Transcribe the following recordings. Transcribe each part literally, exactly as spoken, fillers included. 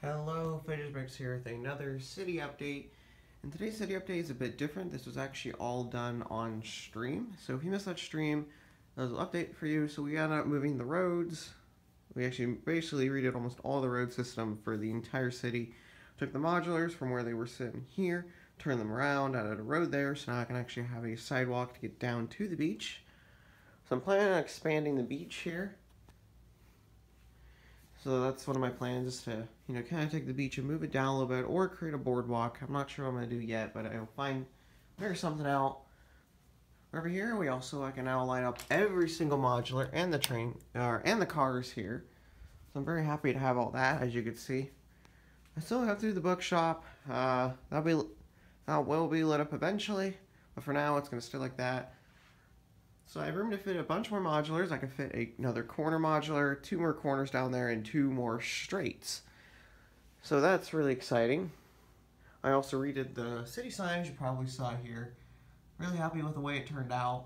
Hello, Fidgets Bricks here with another city update. And today's city update is a bit different. This was actually all done on stream. So if you missed that stream, there's an update for you. So we ended up moving the roads. We actually basically redid almost all the road system for the entire city. Took the modulars from where they were sitting here, turned them around, added a road there. So now I can actually have a sidewalk to get down to the beach. So I'm planning on expanding the beach here. So that's one of my plans, is to, you know, kind of take the beach and move it down a little bit, or create a boardwalk. I'm not sure what I'm going to do yet, but I'll find, figure something out. Over here, we also, I can now line up every single modular and the train, uh, and the cars here. So I'm very happy to have all that, as you can see. I still have to do the bookshop. Uh, that'll be, that will be lit up eventually, but for now, it's going to stay like that. So I have room to fit a bunch more modulars. I can fit a, another corner modular, two more corners down there, and two more straights. So that's really exciting. I also redid the city signs you probably saw here. Really happy with the way it turned out.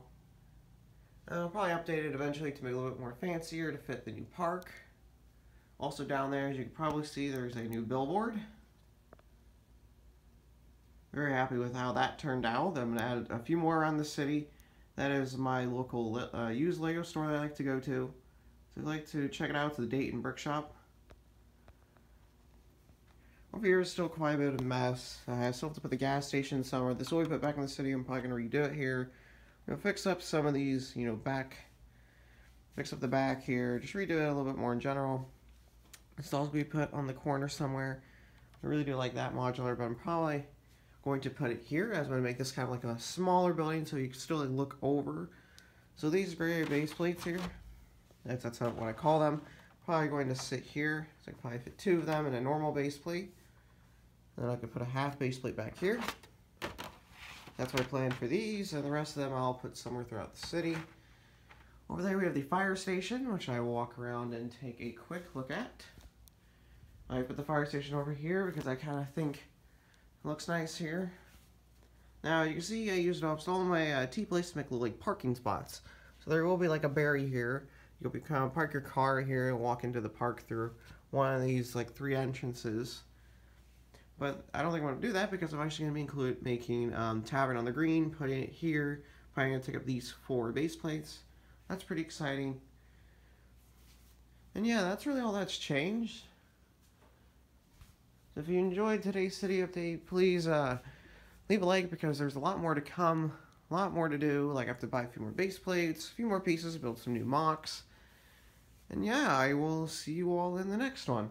And I'll probably update it eventually to make it a little bit more fancier to fit the new park. Also down there, as you can probably see, there's a new billboard. Very happy with how that turned out. I'm gonna add a few more around the city. That is my local uh, used LEGO store that I like to go to. So if you'd like to check it out, it's the Dayton Brick Shop. Over here is still quite a bit of a mess. Uh, I still have to put the gas station somewhere. This will be put back in the city. I'm probably going to redo it here. I'm going to fix up some of these, you know, back. Fix up the back here. Just redo it a little bit more in general. This will also be put on the corner somewhere. I really do like that modular, but I'm probably going to put it here, as I'm going to make this kind of like a smaller building so you can still like look over. So these barrier base plates here, that's, that's what I call them, probably going to sit here. So I can probably fit two of them in a normal base plate. Then I could put a half base plate back here. That's my plan for these, and the rest of them I'll put somewhere throughout the city. Over there we have the fire station, which I will walk around and take a quick look at. I put the fire station over here because I kind of think looks nice here. Now you can see I used up all my uh, tea place to make little like parking spots. So there will be like a barrier here. You'll be kind of park your car here and walk into the park through one of these like three entrances. But I don't think I'm going to do that because I'm actually going to be include making um, Tavern on the Green, putting it here. Probably going to take up these four base plates. That's pretty exciting. And yeah, that's really all that's changed. So if you enjoyed today's city update, please uh, leave a like, because there's a lot more to come, a lot more to do. Like I have to buy a few more base plates, a few more pieces, build some new mocks. And yeah, I will see you all in the next one.